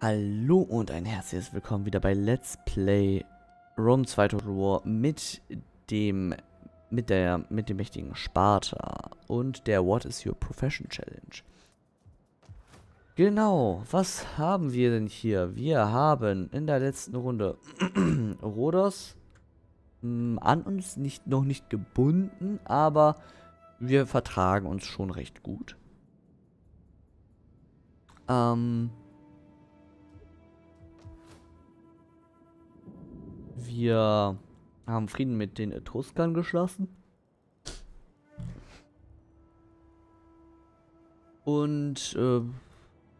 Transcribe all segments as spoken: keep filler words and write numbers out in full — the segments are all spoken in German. Hallo und ein herzliches Willkommen wieder bei Let's Play Rome zwei Total War mit dem mit der mit dem mächtigen Sparta und der What is your Profession Challenge. Genau, was haben wir denn hier? Wir haben in der letzten Runde Rhodos mh, an uns nicht noch nicht gebunden, aber wir vertragen uns schon recht gut. Ähm Wir haben Frieden mit den Etruskern geschlossen. Und äh,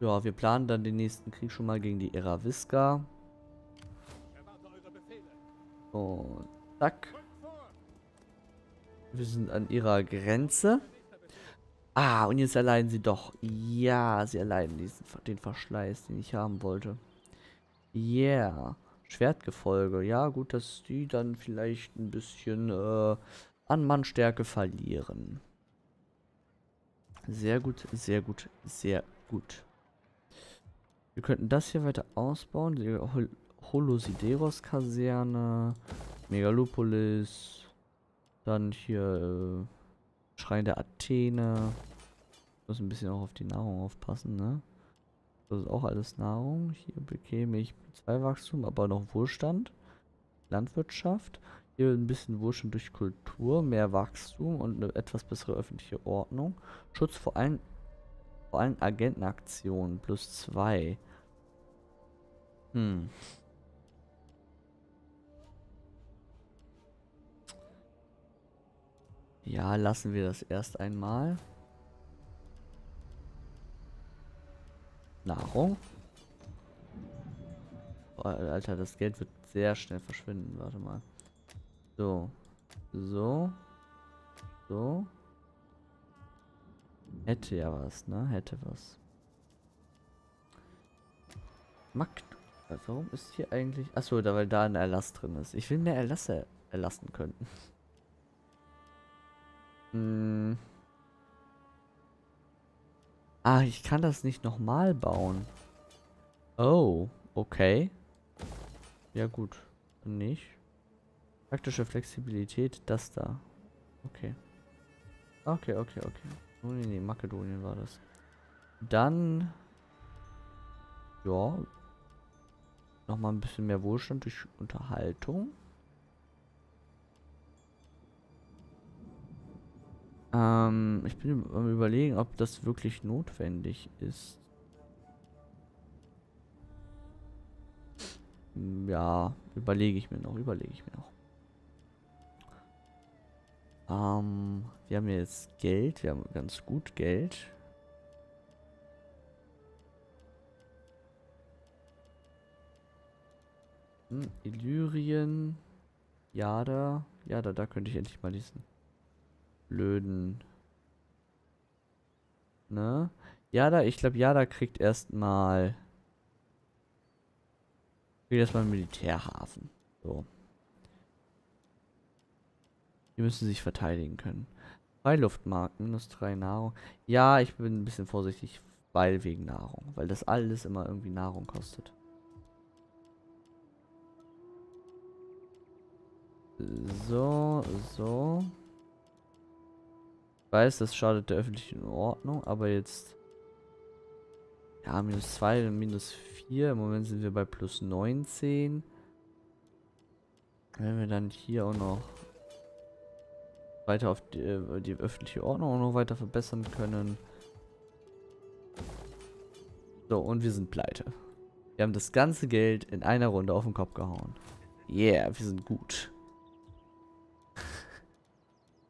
ja, wir planen dann den nächsten Krieg schon mal gegen die Eraviska. Und zack. Wir sind an ihrer Grenze. Ah, und jetzt erleiden sie doch. Ja, sie erleiden diesen, den Verschleiß, den ich haben wollte. Yeah. Schwertgefolge, ja gut, dass die dann vielleicht ein bisschen äh, an Mannstärke verlieren. Sehr gut, sehr gut, sehr gut. Wir könnten das hier weiter ausbauen. Die Hol Holosideros-Kaserne, Megalopolis, dann hier äh, Schrein der Athene. Muss ein bisschen auch auf die Nahrung aufpassen, ne? Das ist auch alles Nahrung. Hier bekäme ich zwei Wachstum, aber noch Wohlstand. Landwirtschaft. Hier ein bisschen Wohlstand durch Kultur, mehr Wachstum und eine etwas bessere öffentliche Ordnung. Schutz vor allen, vor allen Agentenaktionen plus zwei. Hm. Ja, lassen wir das erst einmal. Nahrung. Oh, Alter, das Geld wird sehr schnell verschwinden. Warte mal. So. So. So. Hätte ja was, ne? Hätte was. Makt. Warum ist hier eigentlich... Achso, da, weil da ein Erlass drin ist. Ich will mehr Erlasse erlassen können. Hm. Ah, ich kann das nicht nochmal bauen. Oh, okay. Ja gut, nicht. Praktische Flexibilität, das da. Okay. Okay, okay, okay. Oh, nee, nee, Makedonien war das. Dann... Ja. Nochmal ein bisschen mehr Wohlstand durch Unterhaltung. Ähm, ich bin am Überlegen, ob das wirklich notwendig ist. Ja, überlege ich mir noch, überlege ich mir noch. Ähm, wir haben jetzt Geld, wir haben ganz gut Geld. Hm, Illyrien, ja da, ja da, da könnte ich endlich mal diesen... Blöden. Ne? Jada, ich glaube, Jada kriegt erstmal. Kriegt erstmal einen Militärhafen. So. Die müssen sich verteidigen können. Freiluftmarkt, minus drei Nahrung. Ja, ich bin ein bisschen vorsichtig, weil wegen Nahrung. Weil das alles immer irgendwie Nahrung kostet. So, so. Ich weiß, das schadet der öffentlichen Ordnung, aber jetzt... Ja, minus zwei, minus vier. Im Moment sind wir bei plus neunzehn. Wenn wir dann hier auch noch weiter auf die, die öffentliche Ordnung auch noch weiter verbessern können. So, und wir sind pleite. Wir haben das ganze Geld in einer Runde auf den Kopf gehauen. Yeah, wir sind gut.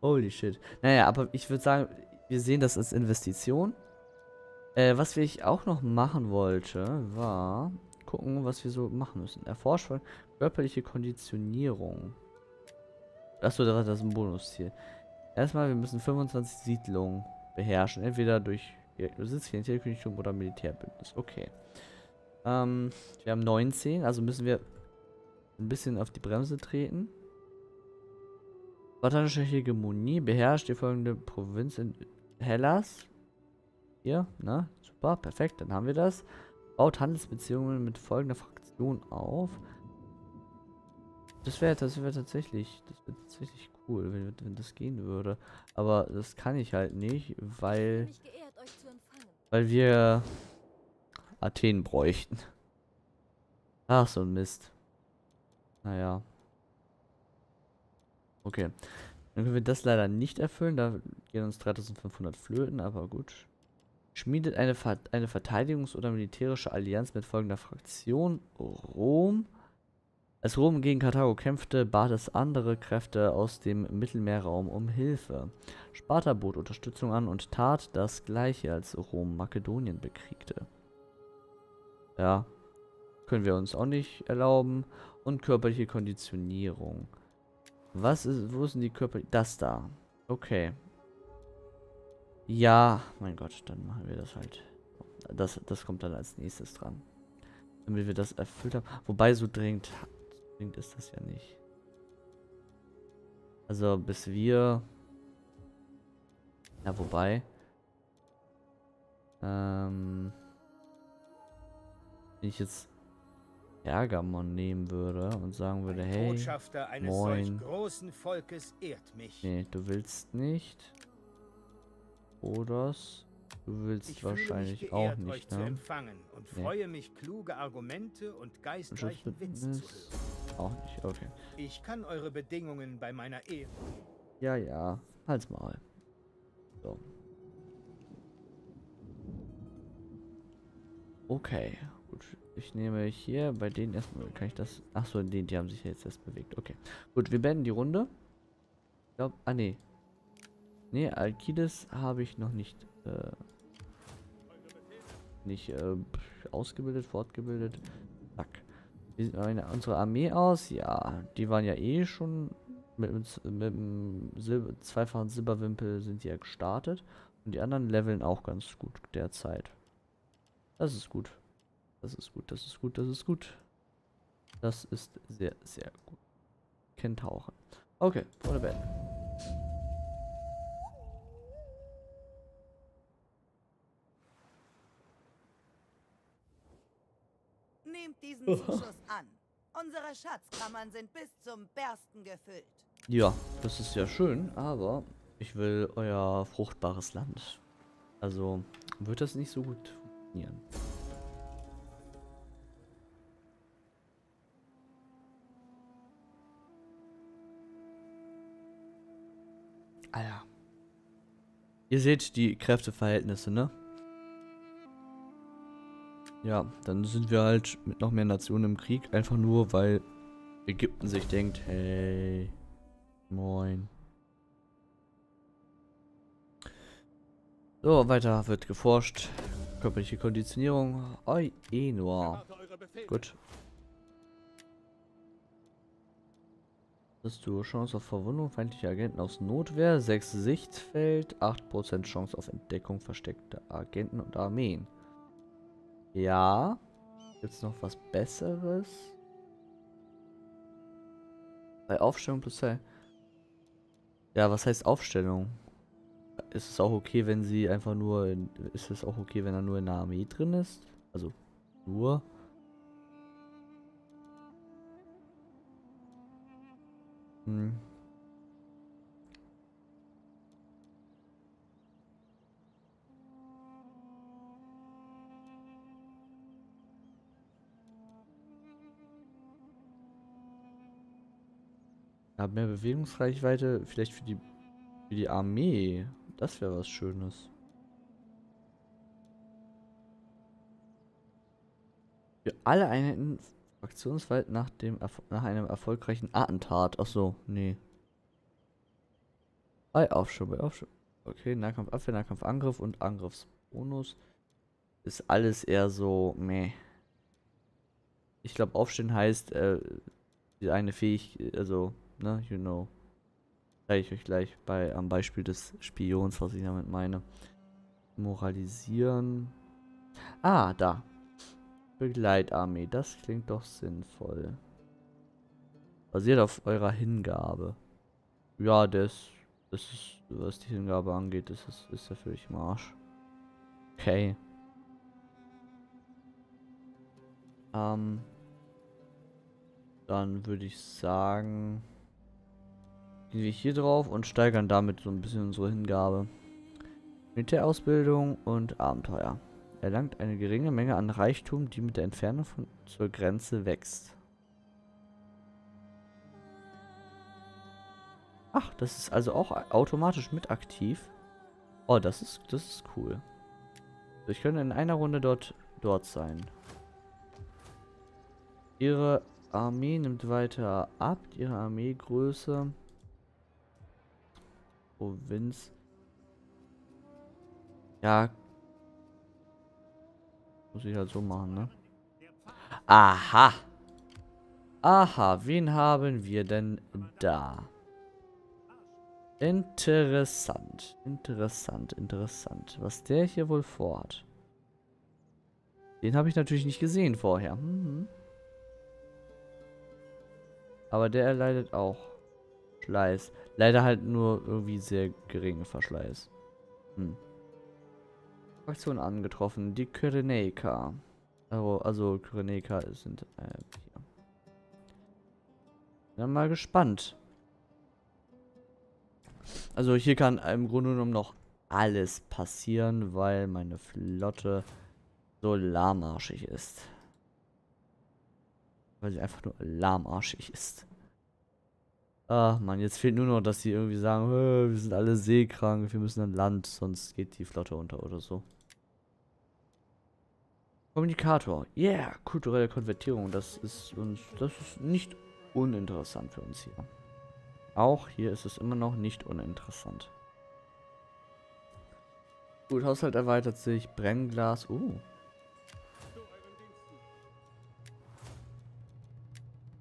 Holy shit. Naja, aber ich würde sagen, wir sehen das als Investition. Äh, was ich auch noch machen wollte, war gucken, was wir so machen müssen. Erforschen, körperliche Konditionierung. Achso, das ist ein Bonusziel. Erstmal, wir müssen fünfundzwanzig Siedlungen beherrschen. Entweder durch Sitzklientel, Königtum oder Militärbündnis. Okay. Ähm, wir haben neunzehn, also müssen wir ein bisschen auf die Bremse treten. Boiotische Hegemonie beherrscht die folgende Provinz in Hellas. Hier, ne? Super, perfekt, dann haben wir das. Baut Handelsbeziehungen mit folgender Fraktion auf. Das wäre das wär tatsächlich, das wär tatsächlich cool, wenn, wenn das gehen würde. Aber das kann ich halt nicht, weil, weil wir Athen bräuchten. Ach, so ein Mist. Naja. Okay. Dann können wir das leider nicht erfüllen. Da gehen uns dreitausendfünfhundert Flöten, aber gut. Schmiedet eine, Ver eine Verteidigungs- oder militärische Allianz mit folgender Fraktion. Rom. Als Rom gegen Karthago kämpfte, bat es andere Kräfte aus dem Mittelmeerraum um Hilfe. Sparta bot Unterstützung an und tat das gleiche, als Rom Makedonien bekriegte. Ja, können wir uns auch nicht erlauben. Und körperliche Konditionierung. Was ist, wo ist denn die Körper... Das da. Okay. Ja, mein Gott, dann machen wir das halt. Das, das kommt dann als nächstes dran. Damit wir das erfüllt haben. Wobei, so dringend... Dringend ist das ja nicht. Also, bis wir... Ja, wobei... Ähm... Wenn ich jetzt Pergamon nehmen würde und sagen würde, ein hey, Botschafter eines moin. Solch großen Volkes ehrt mich. Nee, du willst nicht. Rhodos, du willst ich wahrscheinlich mich geehrt, auch nicht, euch ne? zu empfangen und nee. Freue mich, kluge Argumente und geistreichen Witz zu hören. Auch nicht, okay. Ich kann eure Bedingungen bei meiner Ehe. Ja, ja, halt's mal. So. Okay. Ich nehme hier bei denen erstmal, kann ich das, achso, in denen, die haben sich jetzt erst bewegt, okay. Gut, wir beenden die Runde. Ich glaube, ah ne. Ne, Alkides habe ich noch nicht, äh, nicht, äh, ausgebildet, fortgebildet. Zack. Wie sieht meine, unsere Armee aus? Ja, die waren ja eh schon mit dem Silber, zweifachen Silberwimpel sind die ja gestartet. Und die anderen leveln auch ganz gut derzeit. Das ist gut. Das ist gut, das ist gut, das ist gut. Das ist sehr, sehr gut. Kentauchen. Okay, vorne beenden. Nehmt diesen Zuschuss an. Unsere Schatzkammern sind bis zum Bersten gefüllt. Ja, das ist ja schön, aber ich will euer fruchtbares Land. Also wird das nicht so gut funktionieren. Alter. Ihr seht die Kräfteverhältnisse, ne? Ja, dann sind wir halt mit noch mehr Nationen im Krieg. Einfach nur, weil Ägypten sich denkt, hey, moin. So, weiter wird geforscht. Körperliche Konditionierung. Oi, eh nur. Gut. Du Chance auf Verwundung feindlicher Agenten aus Notwehr, sechs Sichtfeld, acht Prozent Chance auf Entdeckung versteckter Agenten und Armeen. Ja, gibt's noch was Besseres? Bei Aufstellung plus zwei. Ja, was heißt Aufstellung? Ist es auch okay, wenn sie einfach nur in, ist es auch okay, wenn er nur in der Armee drin ist? Also nur. Ja, mehr Bewegungsreichweite vielleicht für die für die Armee. Das wäre was Schönes. Für alle Einheiten. Fraktionswald nach dem nach einem erfolgreichen Attentat. Achso, nee. Bei Aufschub, bei Aufschub. Okay, Nahkampf, Abwehr, Nahkampf, Angriff und Angriffsbonus. Ist alles eher so, meh. Ich glaube, Aufstehen heißt, äh, eine Fähigkeit, also, ne, you know. Zeige ich euch gleich bei, am Beispiel des Spions, was ich damit meine. Moralisieren. Ah, da. Begleitarmee, das klingt doch sinnvoll. Basiert auf eurer Hingabe. Ja, das, das ist, was die Hingabe angeht, das ist, ist ja völlig im Arsch. Okay. Ähm, dann würde ich sagen, gehen wir hier drauf und steigern damit so ein bisschen unsere Hingabe. Militärausbildung und Abenteuer. Erlangt eine geringe Menge an Reichtum, die mit der Entfernung von, zur Grenze wächst. Ach, das ist also auch automatisch mit aktiv. Oh, das ist, das ist cool. Ich könnte in einer Runde dort, dort sein. Ihre Armee nimmt weiter ab. Ihre Armeegröße. Provinz. Ja. Muss ich halt so machen, ne? Aha. Aha, wen haben wir denn da? Interessant, interessant, interessant. Was der hier wohl vorhat. Den habe ich natürlich nicht gesehen vorher. Mhm. Aber der erleidet auch Verschleiß. Leider halt nur irgendwie sehr geringen Verschleiß. Hm. Fraktion angetroffen. Die Kyrenaika. Also, also Kyrenaika sind... Äh, hier. Dann mal gespannt. Also hier kann im Grunde genommen noch alles passieren, weil meine Flotte so lahmarschig ist. Weil sie einfach nur lahmarschig ist. Ach man, jetzt fehlt nur noch, dass sie irgendwie sagen, wir sind alle seekrank, wir müssen an Land, sonst geht die Flotte unter oder so. Kommunikator, yeah, kulturelle Konvertierung, das ist uns, das ist nicht uninteressant für uns hier. Auch hier ist es immer noch nicht uninteressant. Gut, Haushalt erweitert sich. Brennglas. Uh.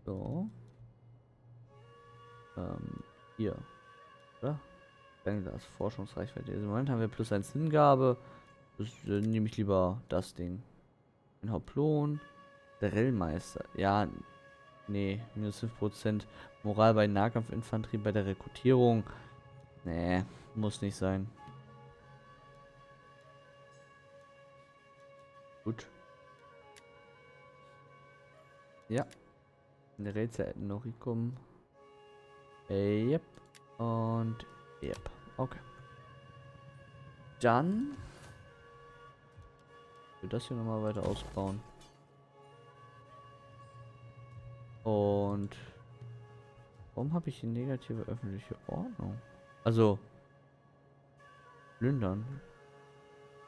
So. Ähm, hier. Oder? Brennglas. Forschungsreichweite. Im Moment haben wir plus eins Hingabe. Das äh, nehme ich lieber das Ding. Ein Hauptlohn. Drillmeister. Ja. Nee, minus fünf Prozent Moral bei Nahkampfinfanterie bei der Rekrutierung. Nee, muss nicht sein. Gut. Ja. Eine Rätsel Norikum. Yep. Und yep. Okay. Dann wir das hier nochmal weiter ausbauen. Und warum habe ich die negative öffentliche Ordnung? Also plündern.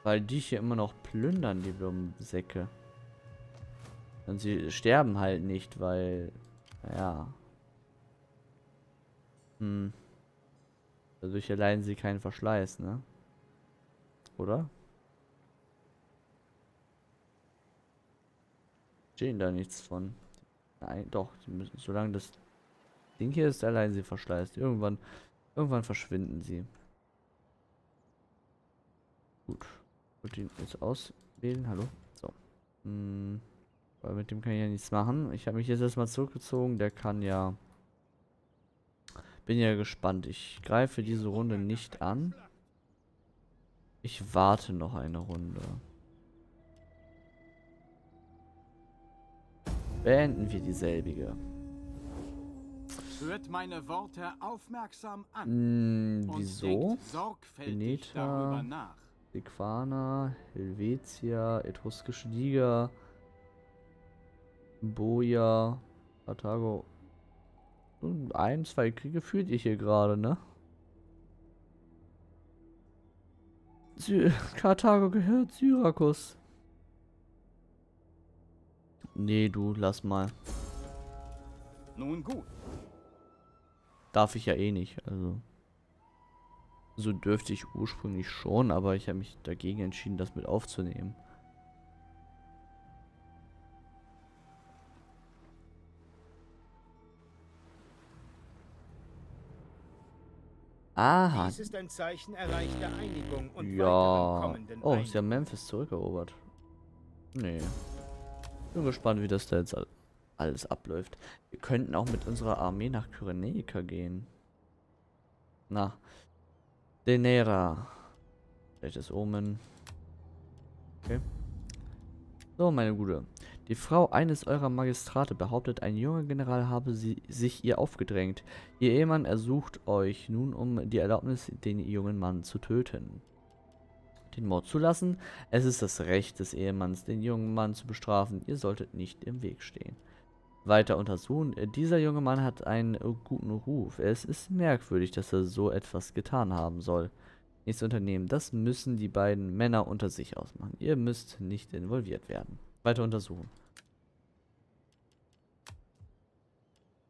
Weil die hier immer noch plündern, die blöden Säcke. Und sie sterben halt nicht, weil. Naja. Hm. Dadurch erleiden sie keinen Verschleiß, ne? Oder? Stehen da nichts von. Nein, doch, sie müssen, solange das Ding hier ist, allein sie verschleißt. Irgendwann, irgendwann verschwinden sie. Gut. Gut, den jetzt auswählen, hallo? So. Hm, weil mit dem kann ich ja nichts machen. Ich habe mich jetzt erstmal zurückgezogen, der kann ja... Bin ja gespannt. Ich greife diese Runde nicht an. Ich warte noch eine Runde. Beenden wir dieselbige. Hört meine Worte aufmerksam an. Hm, wieso? Geneta, Sequana, Helvetia, Etruskische Liga, Boja, Karthago. Ein, zwei Kriege führt ihr hier gerade, ne? Sy Karthago gehört Syrakus. Nee, du, lass mal. Nun gut. Darf ich ja eh nicht, also. So dürfte ich ursprünglich schon, aber ich habe mich dagegen entschieden, das mit aufzunehmen. Aha. Dies ist ein Zeichen erreichter Einigung und ja. Kommenden oh, sie haben Memphis zurückerobert. Nee. Bin gespannt, wie das da jetzt alles abläuft. Wir könnten auch mit unserer Armee nach Kyrenaika gehen. Na. Denera. Schlechtes Omen. Okay. So, meine Gute. Die Frau eines eurer Magistrate behauptet, ein junger General habe sie, sich ihr aufgedrängt. Ihr Ehemann ersucht euch nun um die Erlaubnis, den jungen Mann zu töten. Den Mord zulassen? Es ist das Recht des Ehemanns, den jungen Mann zu bestrafen. Ihr solltet nicht im Weg stehen. Weiter untersuchen. Dieser junge Mann hat einen guten Ruf. Es ist merkwürdig, dass er so etwas getan haben soll. Nichts unternehmen. Das müssen die beiden Männer unter sich ausmachen. Ihr müsst nicht involviert werden. Weiter untersuchen.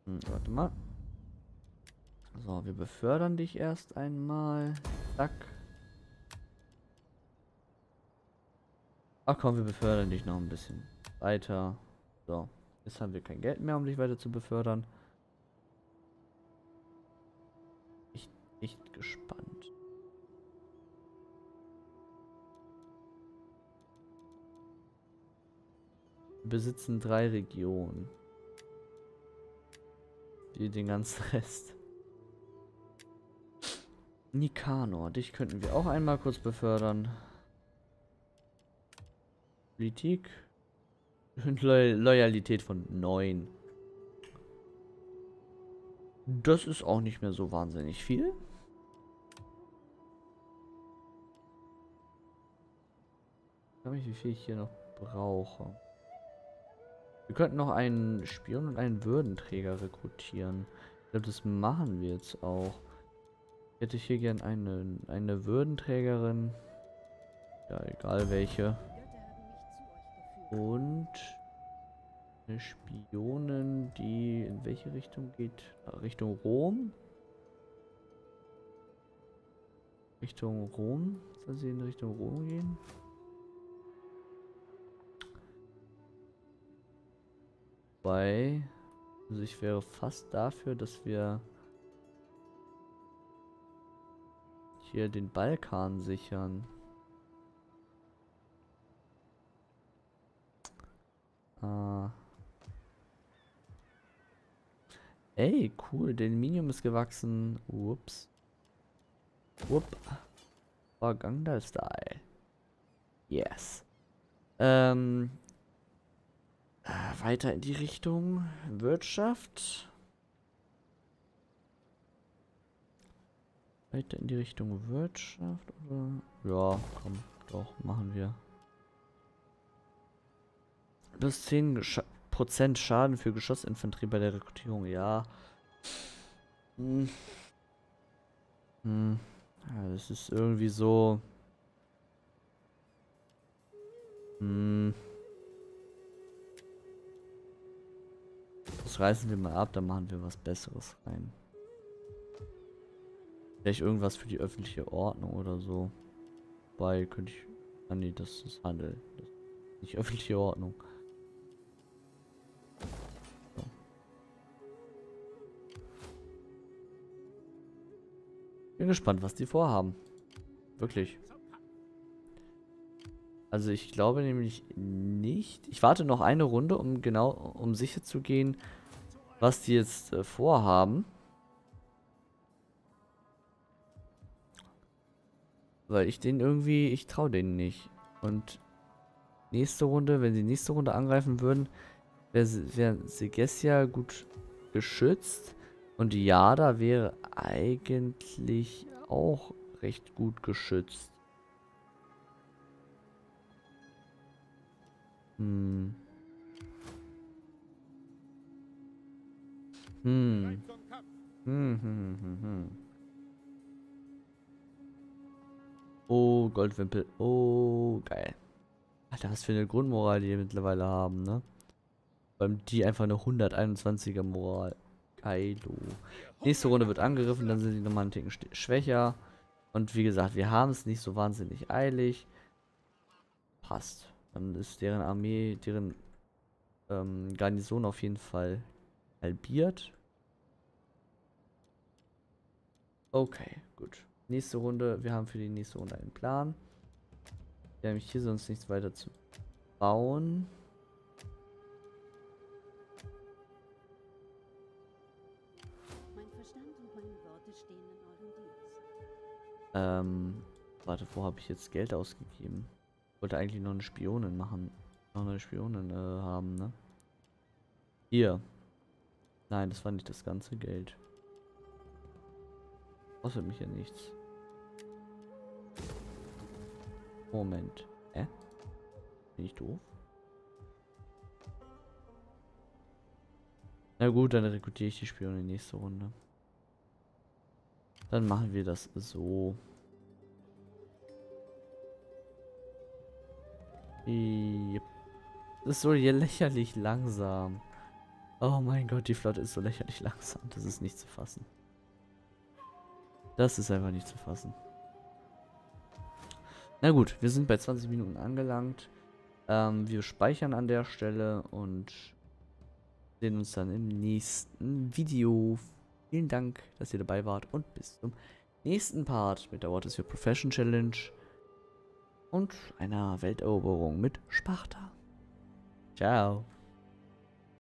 Hm, warte mal. So, wir befördern dich erst einmal. Zack. Ach komm, wir befördern dich noch ein bisschen weiter. So, jetzt haben wir kein Geld mehr, um dich weiter zu befördern. Echt, echt gespannt. Wir besitzen drei Regionen. Die den ganzen Rest. Nikanor, dich könnten wir auch einmal kurz befördern. Politik und Loy Loyalität von neun. Das ist auch nicht mehr so wahnsinnig viel. Ich weiß nicht, wie viel ich hier noch brauche. Wir könnten noch einen Spion und einen Würdenträger rekrutieren. Ich glaube, das machen wir jetzt auch. Ich hätte hier gern eine, eine Würdenträgerin. Ja, egal welche. Und eine Spionin, die in welche Richtung geht? Richtung Rom? Richtung Rom? Soll sie in Richtung Rom gehen? Wobei, also ich wäre fast dafür, dass wir hier den Balkan sichern. Ah. Ey, cool, den Minium ist gewachsen. Ups. Wupp. War Gangster-Style. Yes. Ähm. Äh, weiter in die Richtung Wirtschaft. Weiter in die Richtung Wirtschaft, oder? Ja, komm, doch, machen wir. Plus zehn Prozent Schaden für Geschossinfanterie bei der Rekrutierung, ja. Hm. Hm. Ja, das ist irgendwie so. Hm. Das reißen wir mal ab, dann machen wir was Besseres rein. Vielleicht irgendwas für die öffentliche Ordnung oder so. Wobei könnte ich. Ah nee, das ist Handel. Das ist nicht öffentliche Ordnung. Bin gespannt, was die vorhaben. Wirklich. Also ich glaube nämlich nicht. Ich warte noch eine Runde, um genau, um sicher zu gehen, was die jetzt äh, vorhaben. Weil ich denen irgendwie, ich traue denen nicht. Und nächste Runde, wenn sie nächste Runde angreifen würden, wäre wär Segesia gut geschützt. Und Jada wäre eigentlich auch recht gut geschützt. Hm. Hm. Hm, hm, hm, hm, hm. Oh, Goldwimpel. Oh, geil. Alter, was für eine Grundmoral die wir mittlerweile haben, ne? Beim die einfach eine hunderteinundzwanziger Moral. Geilo. Nächste Runde wird angegriffen, dann sind die Nomantiken schwächer. Und wie gesagt, wir haben es nicht so wahnsinnig eilig. Passt. Dann ist deren Armee, deren ähm, Garnison auf jeden Fall halbiert. Okay, gut. Nächste Runde, wir haben für die nächste Runde einen Plan. Wir haben hier sonst nichts weiter zu bauen. Ähm, warte, wo habe ich jetzt Geld ausgegeben? Ich wollte eigentlich noch eine Spionin machen. neue Spionen äh, haben, ne? Hier. Nein, das war nicht das ganze Geld. Kostet mich ja nichts. Moment. Hä? Äh? Bin ich doof? Na gut, dann rekrutiere ich die Spione in die nächste Runde. Dann machen wir das so. Das ist so lächerlich langsam. Oh mein Gott, die Flotte ist so lächerlich langsam. Das ist nicht zu fassen. Das ist einfach nicht zu fassen. Na gut, wir sind bei zwanzig Minuten angelangt. Ähm, wir speichern an der Stelle und sehen uns dann im nächsten Video. Vielen Dank, dass ihr dabei wart und bis zum nächsten Part mit der What is your Profession Challenge und einer Welteroberung mit Sparta. Ciao.